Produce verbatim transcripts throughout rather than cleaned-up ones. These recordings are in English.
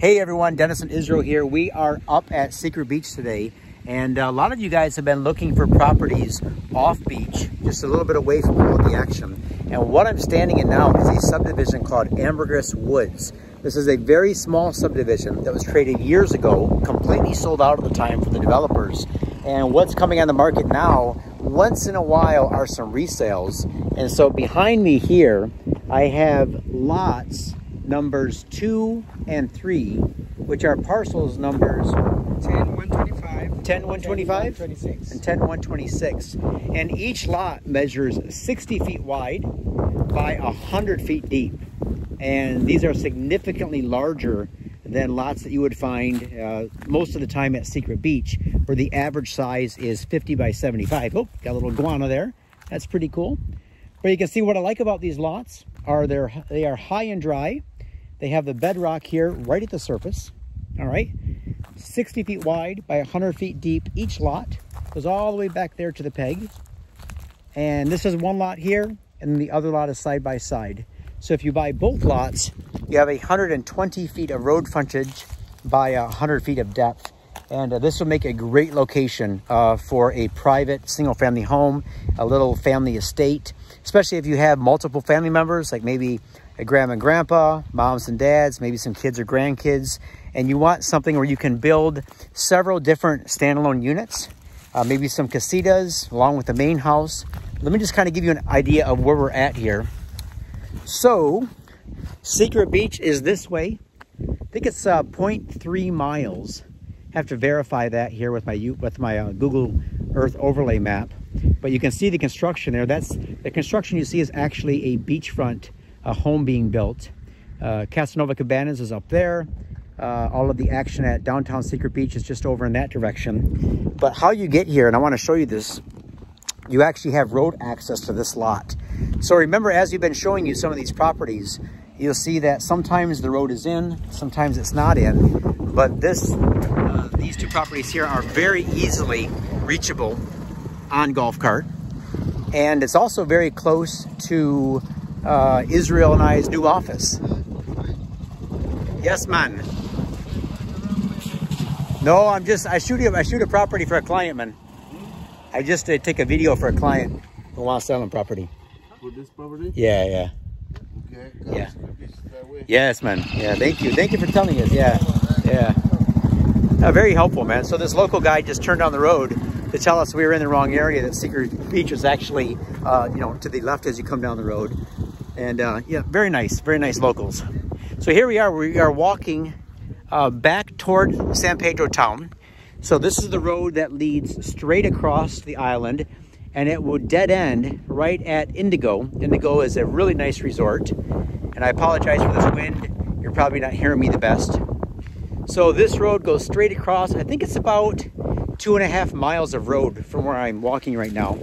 Hey everyone, Dennison Israel here. We are up at Secret Beach today, and a lot of you guys have been looking for properties off beach, just a little bit away from all the action. And what I'm standing in now is a subdivision called Ambergris Woods. This is a very small subdivision that was created years ago, completely sold out at the time for the developers. And what's coming on the market now, once in a while, are some resales. And so behind me here, I have lots numbers two and three, which are parcels numbers ten one twenty-five, ten one twenty-five, and ten one twenty-six. And each lot measures sixty feet wide by one hundred feet deep. And these are significantly larger than lots that you would find uh, most of the time at Secret Beach, where the average size is fifty by seventy-five. Oh, got a little iguana there. That's pretty cool. But you can see what I like about these lots are they're, they are high and dry. They have the bedrock here right at the surface. All right, sixty feet wide by one hundred feet deep. Each lot goes all the way back there to the peg. And this is one lot here, and the other lot is side by side. So if you buy both lots, you have one hundred twenty feet of road frontage by one hundred feet of depth. And uh, this will make a great location uh, for a private single family home, a little family estate, especially if you have multiple family members, like maybe a grandma and grandpa, moms and dads, maybe some kids or grandkids. And you want something where you can build several different standalone units, uh, maybe some casitas along with the main house. Let me just kind of give you an idea of where we're at here. So Secret Beach is this way. I think it's uh, zero point three miles. Have to verify that here with my with my uh, Google Earth overlay map, but you can see the construction there. That's the construction you see is actually a beachfront a home being built. Uh, Casanova Cabanas is up there. Uh, all of the action at downtown Secret Beach is just over in that direction. But how you get here, and I want to show you this, you actually have road access to this lot. So remember, as we've been showing you some of these properties, you'll see that sometimes the road is in, sometimes it's not in. But this, uh, these two properties here are very easily reachable on golf cart. And it's also very close to uh, Israel and I's new office. Yes, man. No, I'm just, I shoot a, I shoot a property for a client, man. I just uh, take a video for a client who wants to sell them property. For this property? Yeah, yeah. Okay, yeah. That way. Yes, man. Yeah, thank you. Thank you for telling us. Yeah. Yeah, uh, very helpful, man. So this local guy just turned down the road to tell us we were in the wrong area, that Secret Beach is actually, uh, you know, to the left as you come down the road. And uh, yeah, very nice, very nice locals. So here we are, we are walking uh, back toward San Pedro Town. So this is the road that leads straight across the island, and it will dead end right at Indigo. Indigo is a really nice resort. And I apologize for this wind. You're probably not hearing me the best. So this road goes straight across. I think it's about two and a half miles of road from where I'm walking right now.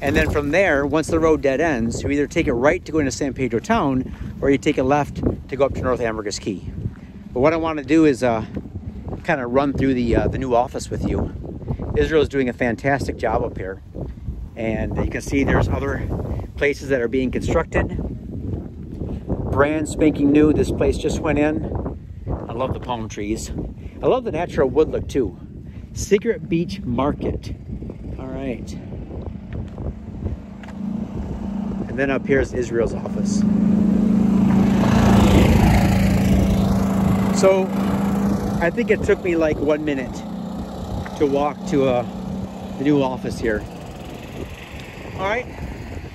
And then from there, once the road dead ends, you either take a right to go into San Pedro Town, or you take a left to go up to North Ambergris Key. But what I want to do is uh, kind of run through the, uh, the new office with you. Israel is doing a fantastic job up here. And you can see there's other places that are being constructed. Brand spanking new, this place just went in. I love the palm trees. I love the natural wood look too. Secret Beach Market. All right. And then up here is Israel's office. So I think it took me like one minute to walk to uh, the new office here. All right.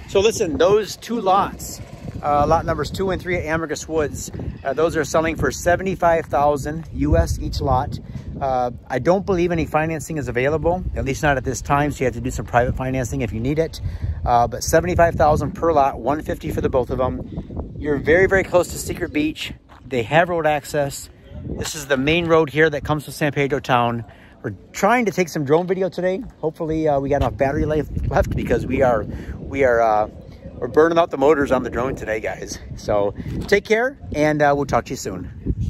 So listen, those two lots, uh, lot numbers two and three at Ambergris Woods, Uh, those are selling for seventy-five thousand dollars U S each lot. Uh, I don't believe any financing is available, at least not at this time, so you have to do some private financing if you need it. Uh, but seventy-five thousand dollars per lot, one hundred fifty dollars for the both of them. You're very, very close to Secret Beach. They have road access. This is the main road here that comes to San Pedro Town. We're trying to take some drone video today. Hopefully, uh, we got enough battery life left because we are, we are, uh, We're burning out the motors on the drone today, guys. So take care, and uh, we'll talk to you soon.